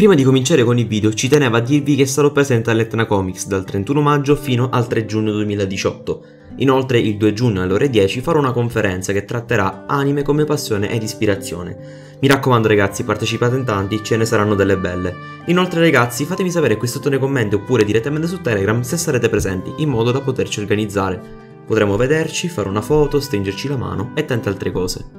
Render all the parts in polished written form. Prima di cominciare con il video ci tenevo a dirvi che sarò presente all'Etna Comics dal 31 maggio fino al 3 giugno 2018. Inoltre il 2 giugno alle ore 10 farò una conferenza che tratterà anime come passione ed ispirazione. Mi raccomando ragazzi, partecipate in tanti, ce ne saranno delle belle. Inoltre ragazzi, fatemi sapere qui sotto nei commenti oppure direttamente su Telegram se sarete presenti, in modo da poterci organizzare. Potremo vederci, fare una foto, stringerci la mano e tante altre cose.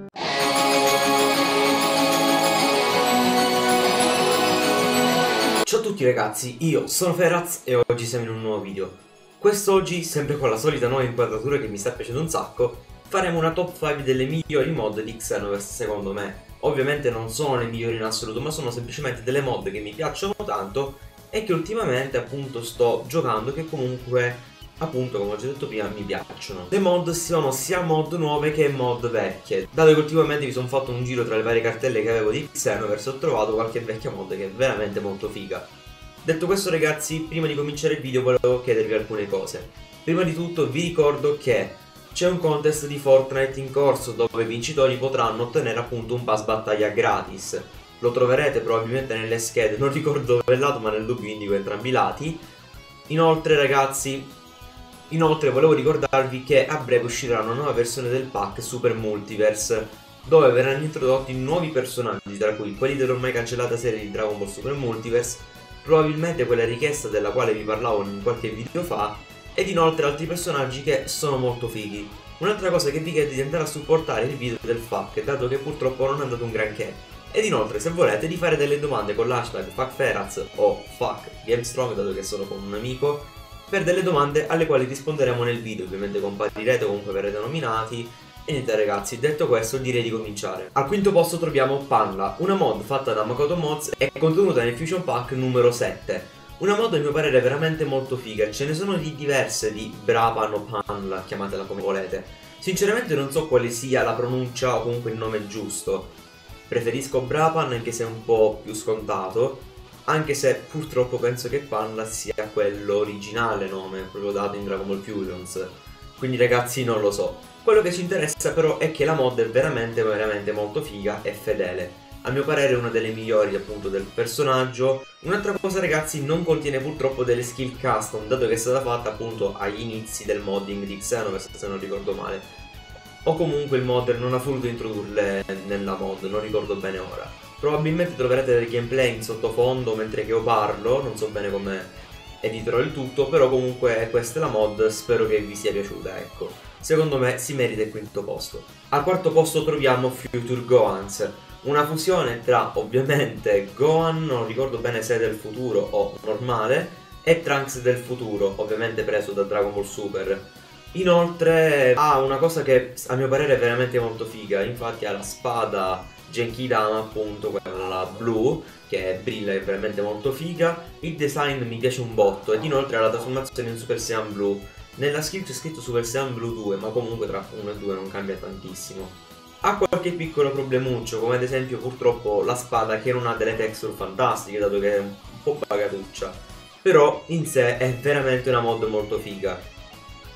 Ciao ragazzi, io sono Feraz e oggi siamo in un nuovo video. Quest'oggi, sempre con la solita nuova inquadratura che mi sta piacendo un sacco, faremo una top 5 delle migliori mod di Xenoverse secondo me. Ovviamente non sono le migliori in assoluto, ma sono semplicemente delle mod che mi piacciono tanto e che ultimamente appunto sto giocando, che comunque appunto, come ho già detto prima, mi piacciono. Le mod sono sia mod nuove che mod vecchie. Dato che ultimamente mi sono fatto un giro tra le varie cartelle che avevo di Xenoverse, ho trovato qualche vecchia mod che è veramente molto figa. Detto questo ragazzi, prima di cominciare il video volevo chiedervi alcune cose. Prima di tutto vi ricordo che c'è un contest di Fortnite in corso dove i vincitori potranno ottenere appunto un pass battaglia gratis. Lo troverete probabilmente nelle schede, non ricordo dove è lato, ma nel dubbio indico entrambi i lati. Inoltre ragazzi, volevo ricordarvi che a breve uscirà una nuova versione del pack Super Multiverse, dove verranno introdotti nuovi personaggi, tra cui quelli dell'ormai cancellata serie di Dragon Ball Super Multiverse, probabilmente quella richiesta della quale vi parlavo in qualche video fa, ed inoltre altri personaggi che sono molto fighi. Un'altra cosa che vi chiedo è di andare a supportare il video del FAQ, dato che purtroppo non è andato un granché. Ed inoltre, se volete, di fare delle domande con l'hashtag FAQFeraz o FAQGameStrong, dato che sono con un amico, per delle domande alle quali risponderemo nel video. Ovviamente comparirete, comunque verrete nominati. E niente ragazzi, detto questo direi di cominciare. Al quinto posto troviamo Panla, una mod fatta da Makoto Mods e contenuta nel Fusion Pack numero 7. Una mod a mio parere veramente molto figa, ce ne sono di diverse di Brapan o Panla, chiamatela come volete. Sinceramente non so quale sia la pronuncia o comunque il nome giusto. Preferisco Brapan anche se è un po' più scontato, anche se purtroppo penso che Panla sia quello originale nome, proprio dato in Dragon Ball Fusions. Quindi ragazzi non lo so. Quello che ci interessa però è che la mod è veramente molto figa e fedele. A mio parere è una delle migliori appunto del personaggio. Un'altra cosa ragazzi, non contiene purtroppo delle skill custom, dato che è stata fatta appunto agli inizi del modding di Xenoverse, se non ricordo male. O comunque il modder non ha voluto introdurle nella mod, non ricordo bene ora. Probabilmente troverete del gameplay in sottofondo mentre che io parlo, non so bene come editerò il tutto, però comunque questa è la mod, spero che vi sia piaciuta, ecco. Secondo me si merita il quinto posto. Al quarto posto troviamo Future Goans, una fusione tra ovviamente Gohan, non ricordo bene se è del futuro o normale, e Trunks del futuro, ovviamente preso da Dragon Ball Super. Inoltre ha una cosa che a mio parere è veramente molto figa, infatti ha la spada Genkidama appunto, quella blu, che brilla, è veramente molto figa. Il design mi piace un botto ed inoltre ha la trasformazione in Super Saiyan Blue. Nella skill c'è scritto Super Saiyan Blue 2, ma comunque tra 1 e 2 non cambia tantissimo. Ha qualche piccolo problemuccio, come ad esempio purtroppo la spada che non ha delle texture fantastiche, dato che è un po' pagatuccia. Però in sé è veramente una mod molto figa.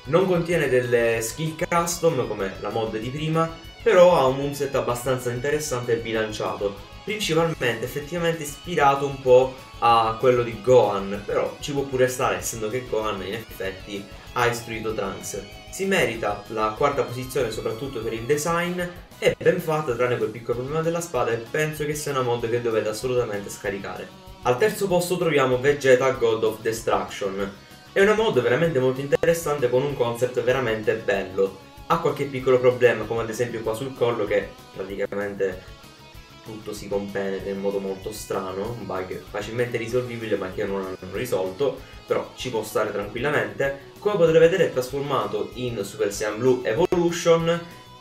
Non contiene delle skill custom come la mod di prima, però ha un moveset abbastanza interessante e bilanciato, principalmente effettivamente ispirato un po' a quello di Gohan, però ci può pure stare essendo che Gohan in effetti ha istruito Trunks. Si merita la quarta posizione soprattutto per il design, è ben fatta tranne quel piccolo problema della spada e penso che sia una mod che dovete assolutamente scaricare. Al terzo posto troviamo Vegeta God of Destruction, è una mod veramente molto interessante con un concept veramente bello. Ha qualche piccolo problema come ad esempio qua sul collo che praticamente tutto si compenetra in modo molto strano, un bug facilmente risolvibile ma che non hanno risolto, però ci può stare tranquillamente. Come potete vedere è trasformato in Super Saiyan Blue Evolution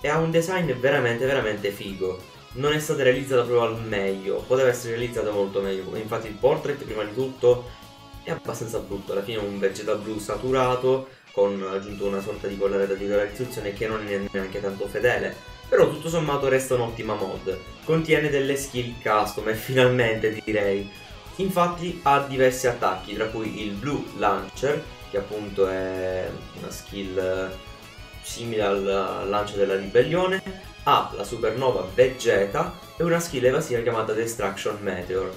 e ha un design veramente figo. Non è stata realizzata proprio al meglio, poteva essere realizzata molto meglio, infatti il portrait prima di tutto è abbastanza brutto, alla fine è un Vegeta blu saturato con aggiunto una sorta di colorizzazione che non è neanche tanto fedele. Però tutto sommato resta un'ottima mod, contiene delle skill custom e finalmente direi. Infatti ha diversi attacchi, tra cui il Blue Lancer, che appunto è una skill simile al lancio della ribellione, ha la Supernova Vegeta e una skill evasiva chiamata Destruction Meteor.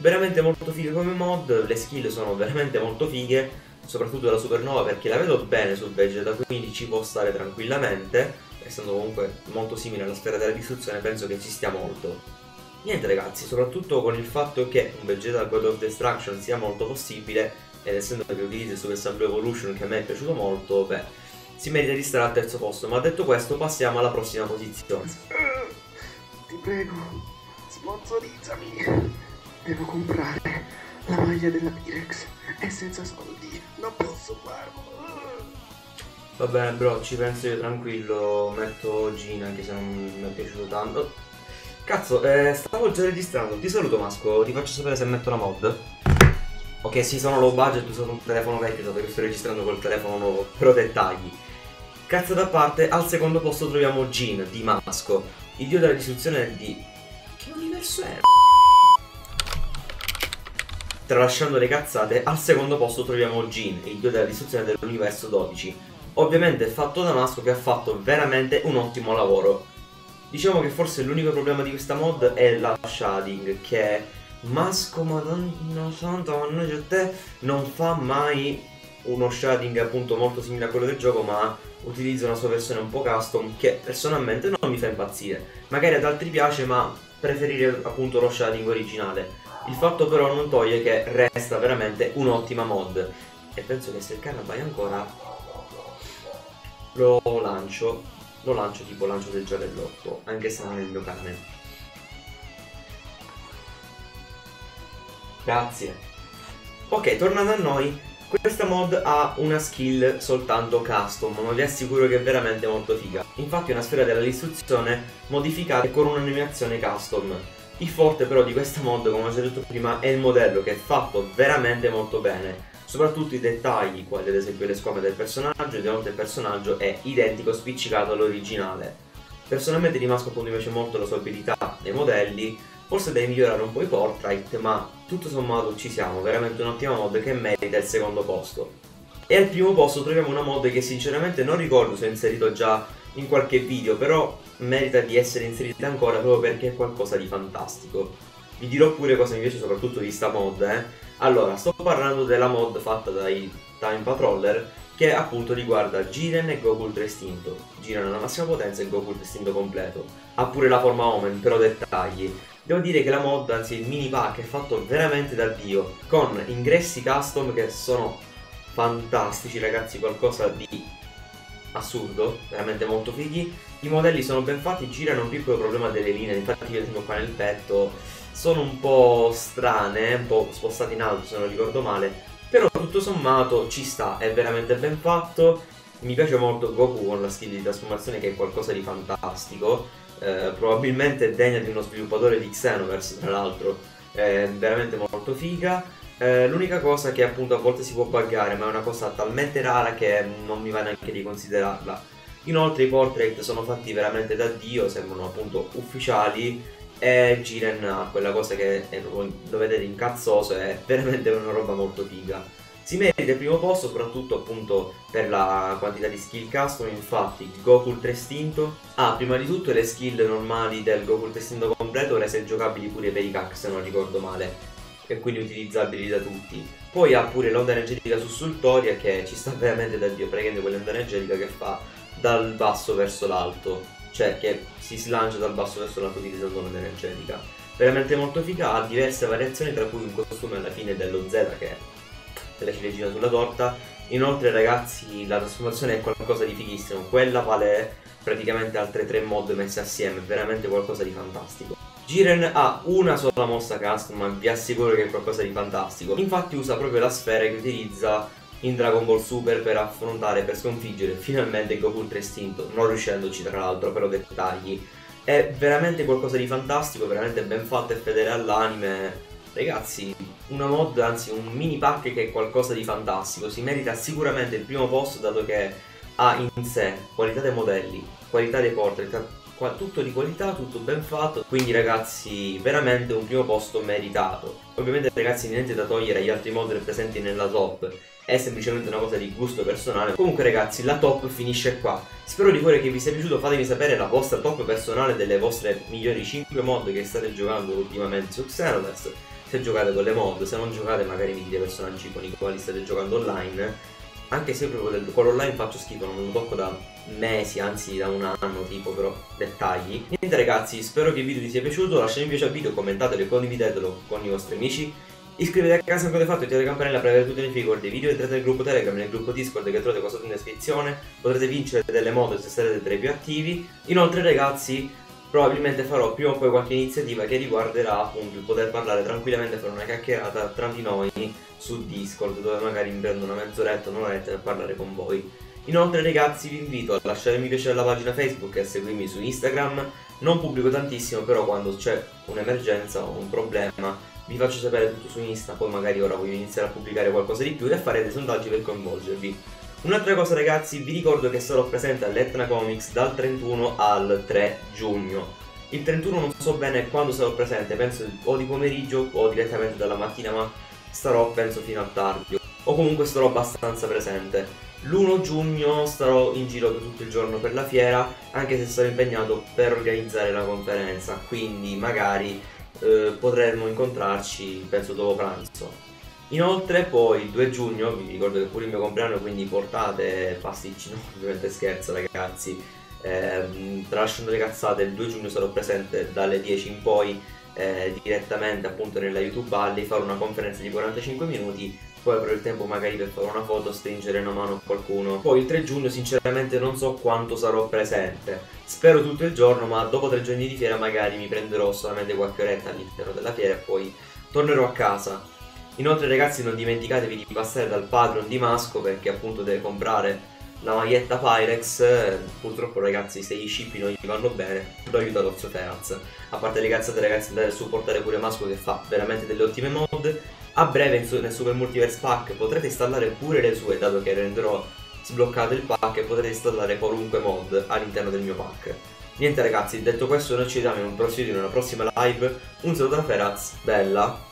veramente molto fighe come mod, le skill sono veramente molto fighe, soprattutto la Supernova perché la vedo bene su Vegeta, quindi ci può stare tranquillamente, essendo comunque molto simile alla sfera della distruzione penso che ci stia molto. Niente ragazzi, soprattutto con il fatto che un Vegeta God of Destruction sia molto possibile, ed essendo che utilizza il Super Saiyan Blue Evolution che a me è piaciuto molto, beh, si merita di stare al terzo posto, ma detto questo passiamo alla prossima posizione. Ti prego, sponsorizzami, devo comprare la maglia della Pyrex e senza soldi non posso farlo. Va bene bro, ci penso io tranquillo, metto Gina anche se non mi è piaciuto tanto. Cazzo, stavo già registrando, ti saluto Masco, ti faccio sapere se metto la mod. Ok, sì, sono low budget, uso un telefono vecchio perché sto registrando col telefono nuovo, però dettagli. Cazzo da parte, al secondo posto troviamo Gina di Masco, il dio della distruzione di... Che universo è? Tralasciando le cazzate, al secondo posto troviamo Gin, il dio della distruzione dell'universo 12. Ovviamente è fatto da Masco che ha fatto veramente un ottimo lavoro. Diciamo che forse l'unico problema di questa mod è la shading, che... Masco madonna santa mannaggia a te, non fa mai uno shading appunto molto simile a quello del gioco, ma utilizza una sua versione un po' custom che personalmente non mi fa impazzire. Magari ad altri piace, ma preferire appunto lo shading originale. Il fatto però non toglie che resta veramente un'ottima mod. E penso che se il canna vai ancora lo lancio tipo lancio del giavellotto, anche se non è il mio cane. Grazie. Ok, tornando a noi, questa mod ha una skill soltanto custom, ma vi assicuro che è veramente molto figa. Infatti è una sfera della distruzione modificata con un'animazione custom. Il forte però di questa mod, come ho già detto prima, è il modello, che è fatto veramente molto bene. Soprattutto i dettagli, quali ad esempio le squame del personaggio, e di notte il personaggio è identico spiccicato all'originale. Personalmente rimasco appunto invece molto la sua abilità nei modelli. Forse devi migliorare un po' i portrait, ma tutto sommato ci siamo, veramente un'ottima mod che merita il secondo posto. E al primo posto troviamo una mod che sinceramente non ricordo se ho inserito già in qualche video, però merita di essere inserita ancora proprio perché è qualcosa di fantastico. Vi dirò pure cosa mi piace soprattutto di sta mod, eh. Allora, sto parlando della mod fatta dai Time Patroller, che appunto riguarda Jiren e Goku Ultra Istinto. Jiren alla massima potenza e Goku Ultra Istinto completo. Ha pure la forma Omen, però dettagli. Devo dire che la mod, anzi il mini pack, è fatto veramente da Dio, con ingressi custom che sono fantastici ragazzi, qualcosa di assurdo, veramente molto fighi. I modelli sono ben fatti, girano un piccolo problema delle linee, infatti io tengo qua nel petto, sono un po' strane, un po' spostate in alto se non ricordo male, però tutto sommato ci sta, è veramente ben fatto. Mi piace molto Goku con la skill di trasformazione che è qualcosa di fantastico. Probabilmente degna di uno sviluppatore di Xenoverse, tra l'altro è veramente molto figa. L'unica cosa che appunto a volte si può buggare, ma è una cosa talmente rara che non mi va neanche di considerarla. Inoltre i portrait sono fatti veramente da Dio, sembrano appunto ufficiali, e Jiren ha quella cosa che è proprio, lo vedete, incazzoso, è veramente una roba molto figa. Si merita il primo posto soprattutto appunto per la quantità di skill custom. Infatti Goku Ultra Istinto ha prima di tutto le skill normali del Goku Ultra Istinto completo rese giocabili pure per i CAC se non ricordo male, e quindi utilizzabili da tutti. Poi ha pure l'onda energetica sussultoria che ci sta veramente da Dio, praticamente quell'onda energetica che fa dal basso verso l'alto, cioè che si slancia dal basso verso l'alto utilizzando l'onda energetica. Veramente molto figa, ha diverse variazioni tra cui un costume alla fine dello Z che è della ciliegina sulla torta. Inoltre ragazzi la trasformazione è qualcosa di fighissimo, quella vale praticamente altre tre mod messe assieme, è veramente qualcosa di fantastico. Jiren ha una sola mossa custom, ma vi assicuro che è qualcosa di fantastico. Infatti usa proprio la sfera che utilizza in Dragon Ball Super per affrontare, per sconfiggere finalmente Goku Ultra Istinto, non riuscendoci tra l'altro, però dettagli. È veramente qualcosa di fantastico, veramente ben fatto e fedele all'anime. Ragazzi, una mod, anzi un mini pack che è qualcosa di fantastico, si merita sicuramente il primo posto dato che ha in sé qualità dei modelli, qualità dei portrait, tutto di qualità, tutto ben fatto, quindi ragazzi veramente un primo posto meritato. Ovviamente ragazzi niente da togliere agli altri mod presenti nella top, è semplicemente una cosa di gusto personale. Comunque ragazzi la top finisce qua, spero di cuore che vi sia piaciuto, fatemi sapere la vostra top personale delle vostre migliori 5 mod che state giocando ultimamente su Xenoverse. se giocate con le mod, se non giocate magari vi dite personaggi con i quali state giocando online. Anche se proprio con l'online faccio schifo, non lo tocco da mesi, anzi da un anno tipo, però dettagli. Niente ragazzi, spero che il video vi sia piaciuto, lasciate un piace al video, commentatelo e condividetelo con i vostri amici. Iscrivetevi al canale se non l'avete fatto e attivate la campanella per avere tutti i notifiche riguardo i video, entrate nel gruppo Telegram e nel gruppo Discord che trovate qua sotto in descrizione, potrete vincere delle mod se sarete tra i più attivi. Inoltre ragazzi, probabilmente farò prima o poi qualche iniziativa che riguarderà appunto il poter parlare tranquillamente, fare una chiacchierata tra di noi su Discord, dove magari mi prendo una mezz'oretta o un'oretta per parlare con voi. Inoltre ragazzi vi invito a lasciare un mi piace alla pagina Facebook e a seguirmi su Instagram. Non pubblico tantissimo, però quando c'è un'emergenza o un problema vi faccio sapere tutto su Insta, poi magari ora voglio iniziare a pubblicare qualcosa di più e a fare dei sondaggi per coinvolgervi. Un'altra cosa ragazzi, vi ricordo che sarò presente all'Etna Comics dal 31 al 3 giugno. Il 31 non so bene quando sarò presente, penso o di pomeriggio o direttamente dalla mattina, ma starò penso fino a tardi, o comunque sarò abbastanza presente. L'1 giugno starò in giro per tutto il giorno per la fiera, anche se sarò impegnato per organizzare la conferenza, quindi magari potremmo incontrarci penso dopo pranzo. Inoltre poi il 2 giugno, vi ricordo che pure il mio compleanno, quindi portate pasticci, no? Ovviamente scherzo ragazzi, tralasciando le cazzate, il 2 giugno sarò presente dalle 10 in poi direttamente appunto nella YouTube Alley, farò una conferenza di 45 minuti, poi avrò il tempo magari per fare una foto, stringere una mano a qualcuno. Poi il 3 giugno sinceramente non so quanto sarò presente, spero tutto il giorno, ma dopo 3 giorni di fiera magari mi prenderò solamente qualche oretta all'interno della fiera e poi tornerò a casa. Inoltre ragazzi non dimenticatevi di passare dal Patreon di Masco, perché appunto deve comprare la maglietta Pyrex. Purtroppo ragazzi se i shippi non gli vanno bene, lo aiuta l'Ozio Feraz. A parte le cazzate ragazzi, andate a supportare pure Masco che fa veramente delle ottime mod. A breve nel Super Multiverse Pack potrete installare pure le sue, dato che renderò sbloccato il pack e potrete installare qualunque mod all'interno del mio pack. Niente ragazzi, detto questo noi ci vediamo in un prossimo video, in una prossima live. Un saluto da Feraz, bella!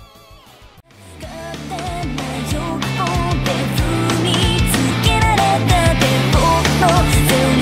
Still